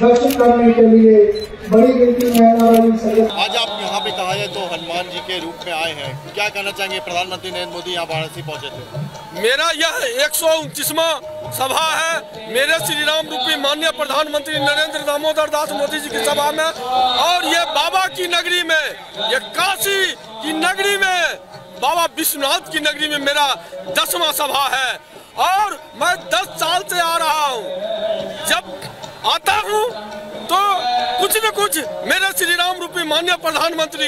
दर्शन करने के लिए बड़ी गिनती में आज आप यहाँ पे कहा जाए तो हनुमान जी के रूप में आए हैं, क्या कहना चाहेंगे? प्रधानमंत्री नरेंद्र मोदी यहाँ वाराणसी पहुँचे थे। मेरा यह 129वां सभा है मेरे श्री राम रूपी माननीय प्रधानमंत्री नरेंद्र दामोदर दास मोदी जी की सभा में, और ये बाबा की नगरी में, ये काशी की नगरी में, बाबा विश्वनाथ की नगरी में मेरा 10वां सभा है। और मैं 10 साल से आ रहा हूँ, जब आता हूँ तो कुछ न कुछ मेरे श्री राम रूपी माननीय प्रधानमंत्री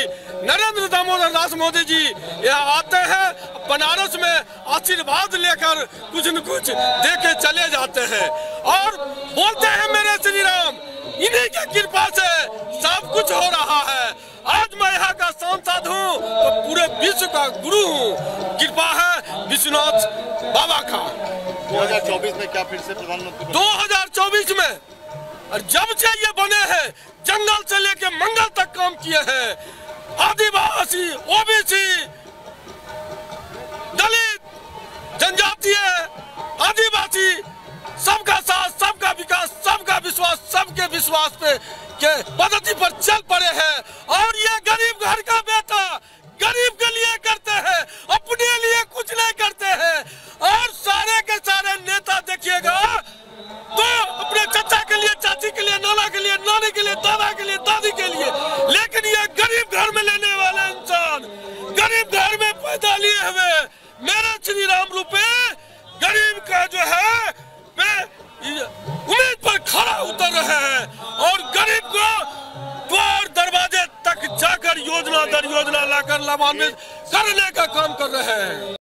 नरेंद्र दामोदर दास मोदी जी यहाँ आते हैं, बनारस में आशीर्वाद लेकर कुछ न कुछ दे के चले जाते हैं और बोलते हैं मेरे श्री राम। इन्हीं की कृपा से सब कुछ हो रहा है। आज मैं यहाँ का सांसद हूँ तो पूरे विश्व का गुरु हूँ, कृपा है विश्वनाथ बाबा का। 2024 में क्या फिर से प्रधानमंत्री? 2024 में और जब से ये बने हैं, जंगल से लेके मंगल तक काम किए हैं। आदिवासी, ओबीसी, दलित, जनजातीय, आदिवासी, सबका साथ, सबका विकास, सबका विश्वास, सबके विश्वास पे के पद्धति पर चल पड़े हैं। और ये गरीब घर का बेटा गरीब के लिए करते हैं, अपने लिए कुछ नहीं करते हैं। और सारे के सारे नेता देखिएगा तो अपने चाचा के लिए, चाची के लिए, नाना के लिए, नानी के लिए, दादा के लिए, दादी के लिए, लेकिन ये गरीब घर में लेने वाले इंसान, गरीब घर में पैदा लिए हुए मेरे श्री राम रूपे गरीब का जो है उम्मीद पर खड़ा उतर रहे हैं और गरीब को द्वार दरवाजे तक जाकर योजना दर योजना लाकर लाभान्वित करने का काम कर रहे हैं।